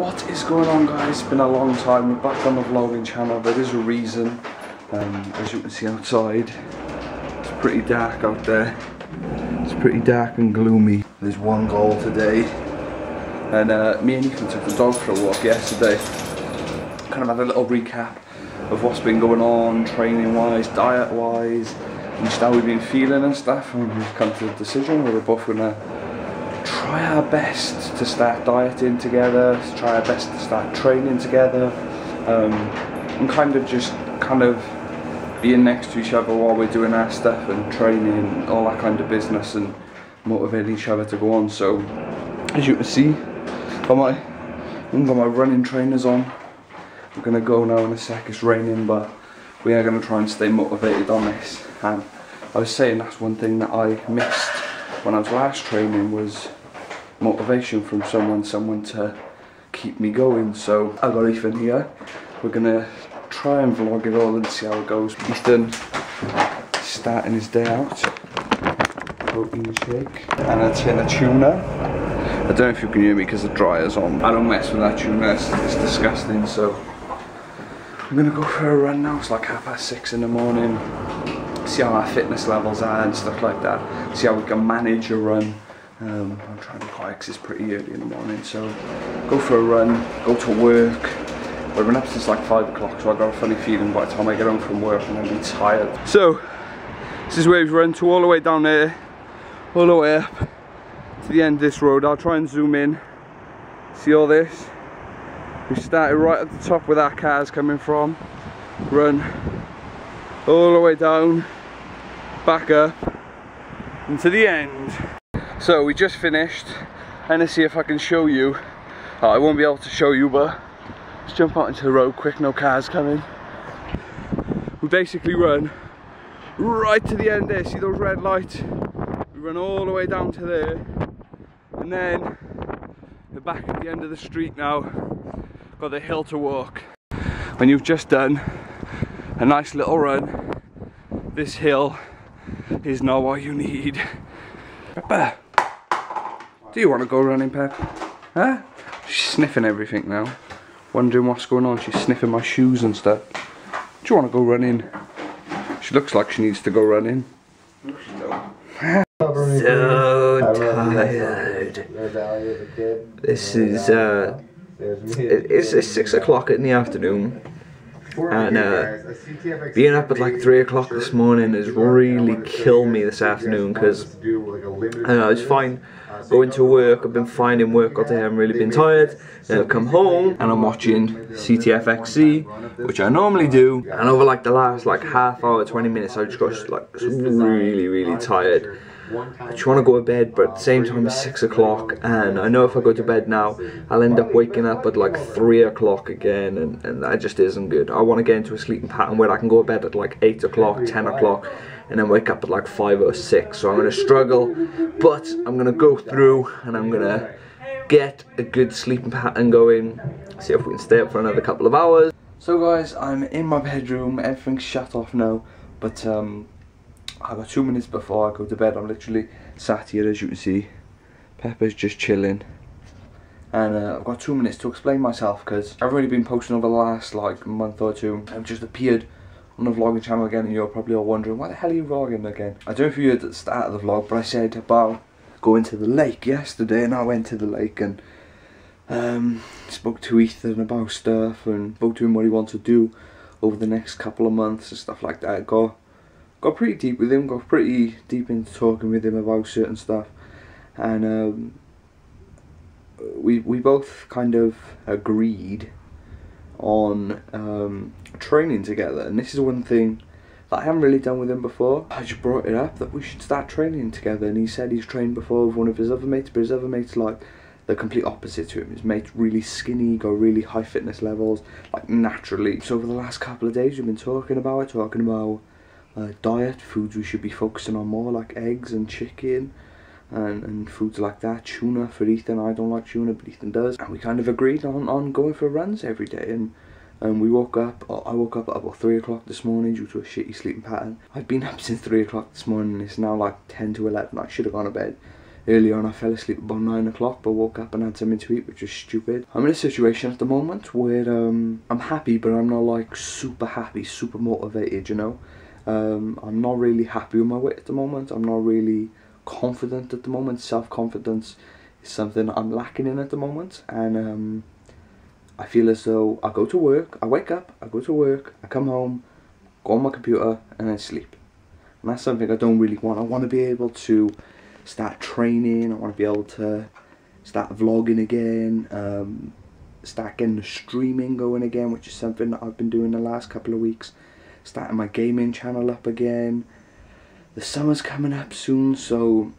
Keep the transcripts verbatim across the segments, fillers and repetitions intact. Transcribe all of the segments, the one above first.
What is going on, guys? It's been a long time. We're back on the vlogging channel. There is a reason. Um, as you can see outside, it's pretty dark out there. It's pretty dark and gloomy. There's one goal today. And uh, me and Ethan took the dog for a walk yesterday. Kind of had a little recap of what's been going on, training wise, diet wise, and just how we've been feeling and stuff. And we've come to the decision where we're both going to try our best to start dieting together, to try our best to start training together, um, and kind of just kind of being next to each other while we're doing our stuff and training and all that kind of business, and motivating each other to go on. So as you can see, got my, I've got my running trainers on. We're going to go now in a sec. It's raining, but we are going to try and stay motivated on this. And I was saying that's one thing that I missed when I was last training, was motivation from someone, someone to keep me going. So I've got Ethan here. We're gonna try and vlog it all and see how it goes. Ethan starting his day out, protein shake and a tin of tuna. I don't know if you can hear me because the dryer's on. I don't mess with that tuna, it's, it's disgusting. So I'm gonna go for a run now. It's like half past six in the morning. See how our fitness levels are and stuff like that. See how we can manage a run. Um, I'm trying to be quiet because it's pretty early in the morning, so go for a run, go to work. I've been up since like five o'clock, so I've got a funny feeling by the time I get home from work I'm going to be tired. So, this is where we've run to, all the way down there, all the way up to the end of this road. I'll try and zoom in, see all this. We started right at the top where our car's coming from, run all the way down, back up, and to the end. So we just finished, and let's see if I can show you. Oh, I won't be able to show you, but let's jump out into the road quick, no cars coming. We basically run right to the end there, see those red lights? We run all the way down to there, and then we're back at the end of the street now. Got the hill to walk. When you've just done a nice little run, this hill is not what you need. Pepper, do you want to go running, Pep? Huh? She's sniffing everything now. Wondering what's going on. She's sniffing my shoes and stuff. Do you want to go running? She looks like she needs to go running. So tired. This is uh, it's, it's six o'clock in the afternoon. And uh, being up at like three o'clock this morning has really killed me this afternoon, because I was fine going to work, I've been finding work all day, I haven't really been tired. Then I've come home and I'm watching C T F X C, which I normally do, and over like the last like half hour, twenty minutes, I just got like really, really tired. I just want to go to bed, but at the same time it's six o'clock, and I know if I go to bed now I'll end up waking up at like three o'clock again, and, and that just isn't good. I want to get into a sleeping pattern where I can go to bed at like eight o'clock, ten o'clock, and then wake up at like five or six, so I'm going to struggle, but I'm going to go through and I'm going to get a good sleeping pattern going, see if we can stay up for another couple of hours. So guys, I'm in my bedroom, everything's shut off now, but um... I've got two minutes before I go to bed. I'm literally sat here, as you can see. Pepper's just chilling. And uh, I've got two minutes to explain myself, because I've really been posting over the last like month or two. I've just appeared on the vlogging channel again, and you're probably all wondering, why the hell are you vlogging again? I don't know if you heard at the start of the vlog, but I said about going to the lake yesterday, and I went to the lake and um, spoke to Ethan about stuff, and spoke to him what he wants to do over the next couple of months and stuff like that. Go. Got pretty deep with him, got pretty deep into talking with him about certain stuff, and um, we we both kind of agreed on um, training together, and this is one thing that I haven't really done with him before. I just brought it up that we should start training together, and he said he's trained before with one of his other mates, but his other mate's like the complete opposite to him. His mate's really skinny, got really high fitness levels, like naturally. So over the last couple of days we've been talking about it, talking about Uh, diet, foods we should be focusing on more, like eggs and chicken and, and foods like that, tuna for Ethan. I don't like tuna, but Ethan does, and we kind of agreed on, on going for runs every day, and, and we woke up, I woke up at about three o'clock this morning due to a shitty sleeping pattern. I've been up since three o'clock this morning, and it's now like ten to eleven, I should have gone to bed. Early on I fell asleep about nine o'clock, but woke up and had something to eat, which was stupid. I'm in a situation at the moment where um, I'm happy, but I'm not like super happy, super motivated, you know. Um, I'm not really happy with my weight at the moment. I'm not really confident at the moment. Self-confidence is something I'm lacking in at the moment. And um, I feel as though I go to work, I wake up, I go to work, I come home, go on my computer and then sleep. And that's something I don't really want. I want to be able to start training, I want to be able to start vlogging again, um, start getting the streaming going again, which is something that I've been doing the last couple of weeks. Starting my gaming channel up again. The summer's coming up soon, so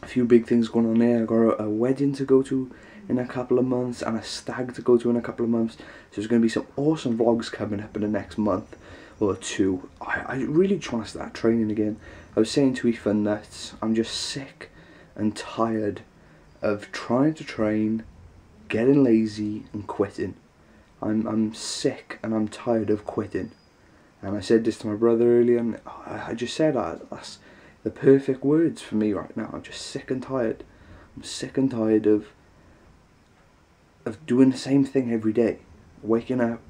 a few big things going on there. I've got a wedding to go to in a couple of months and a stag to go to in a couple of months. So there's going to be some awesome vlogs coming up in the next month or two. I, I really just want to start training again. I was saying to Ethan that I'm just sick and tired of trying to train, getting lazy and quitting. I'm, I'm sick and I'm tired of quitting. And I said this to my brother earlier, and I just said uh, that's the perfect words for me right now. I'm just sick and tired. I'm sick and tired of of doing the same thing every day. Waking up,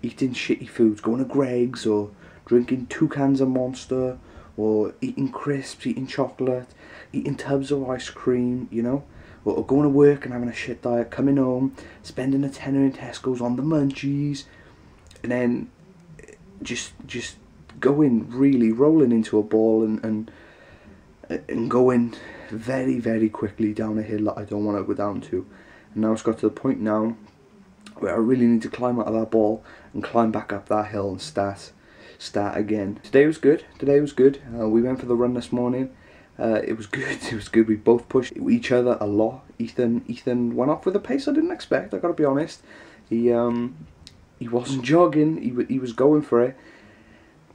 eating shitty foods, going to Greg's, or drinking two cans of Monster, or eating crisps, eating chocolate, eating tubs of ice cream, you know? Or, or going to work and having a shit diet, coming home, spending a tenner in Tesco's on the munchies, and then just just going really rolling into a ball and, and and going very very quickly down a hill that I don't want to go down to. And now it's got to the point now where I really need to climb out of that ball and climb back up that hill and start start again. Today was good. Today was good. Uh, we went for the run this morning. Uh, it was good. It was good. We both pushed each other a lot. Ethan Ethan went off with a pace I didn't expect. I got to be honest. He um. He wasn't jogging, he, w he was going for it,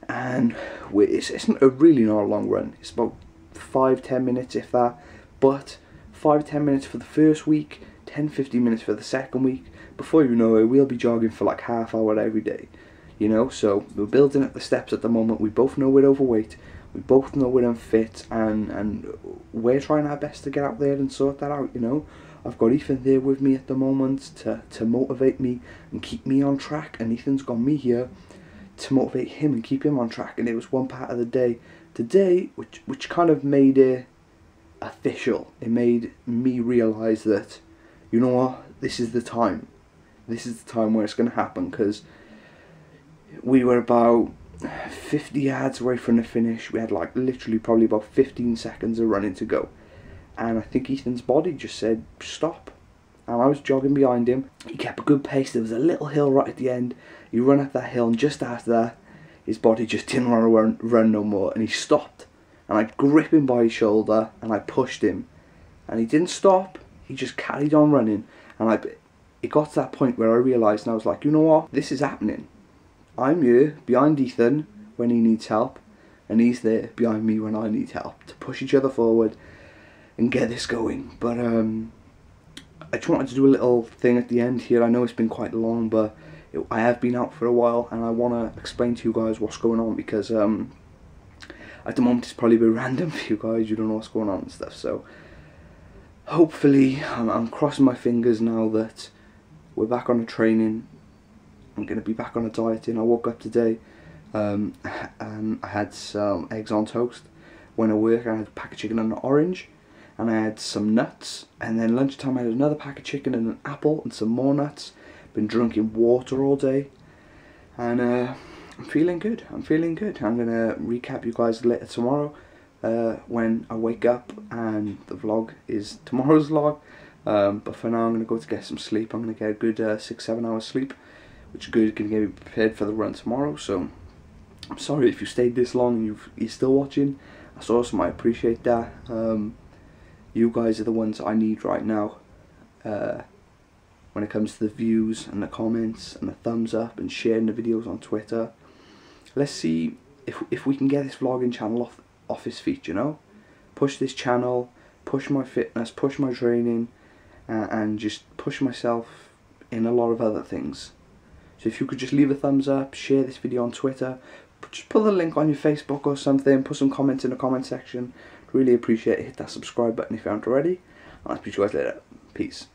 and it's, it's a really not a long run, it's about five to ten minutes if that, but five to ten minutes for the first week, ten to fifteen minutes for the second week, before you know it we'll be jogging for like half hour every day, you know, so we're building up the steps at the moment. We both know we're overweight, we both know we're unfit, and, and we're trying our best to get out there and sort that out, you know. I've got Ethan there with me at the moment to, to motivate me and keep me on track, and Ethan's got me here to motivate him and keep him on track. And it was one part of the day today which, which kind of made it official. It made me realise that, you know what, this is the time. This is the time where it's going to happen, because we were about fifty yards away from the finish. We had like literally probably about fifteen seconds of running to go. And I think Ethan's body just said, stop. And I was jogging behind him. He kept a good pace. There was a little hill right at the end. He ran up that hill, and just after that, his body just didn't want to run, run no more. And he stopped. And I gripped him by his shoulder, and I pushed him. And he didn't stop. He just carried on running. And I, it got to that point where I realised, and I was like, you know what? This is happening. I'm here behind Ethan when he needs help. And he's there behind me when I need help. To push each other forward and get this going. But um, I just wanted to do a little thing at the end here. I know it's been quite long, but it, I have been out for a while, and I want to explain to you guys what's going on, because um, at the moment it's probably a bit random for you guys. You don't know what's going on and stuff. So hopefully, I'm, I'm crossing my fingers now that we're back on a training. I'm going to be back on a dieting. I woke up today um, and I had some eggs on toast. Went to work and I had a pack of chicken and an orange. And I had some nuts, and then lunchtime I had another pack of chicken and an apple and some more nuts. Been drinking water all day, and uh, I'm feeling good. I'm feeling good. I'm going to recap you guys later tomorrow uh, when I wake up, and the vlog is tomorrow's vlog. Um, but for now I'm going to go to get some sleep. I'm going to get a good uh, six, seven hours sleep, which is good. Going to get me prepared for the run tomorrow. So I'm sorry if you stayed this long and you've, you're still watching. That's awesome. I appreciate that. Um, You guys are the ones I need right now uh, when it comes to the views and the comments and the thumbs up and sharing the videos on Twitter. Let's see if, if we can get this vlogging channel off, off its feet, you know? Push this channel, push my fitness, push my training, uh, and just push myself in a lot of other things. So if you could just leave a thumbs up, share this video on Twitter, just put the link on your Facebook or something, put some comments in the comment section. Really appreciate it. Hit that subscribe button if you haven't already. I'll speak to you guys later. Peace.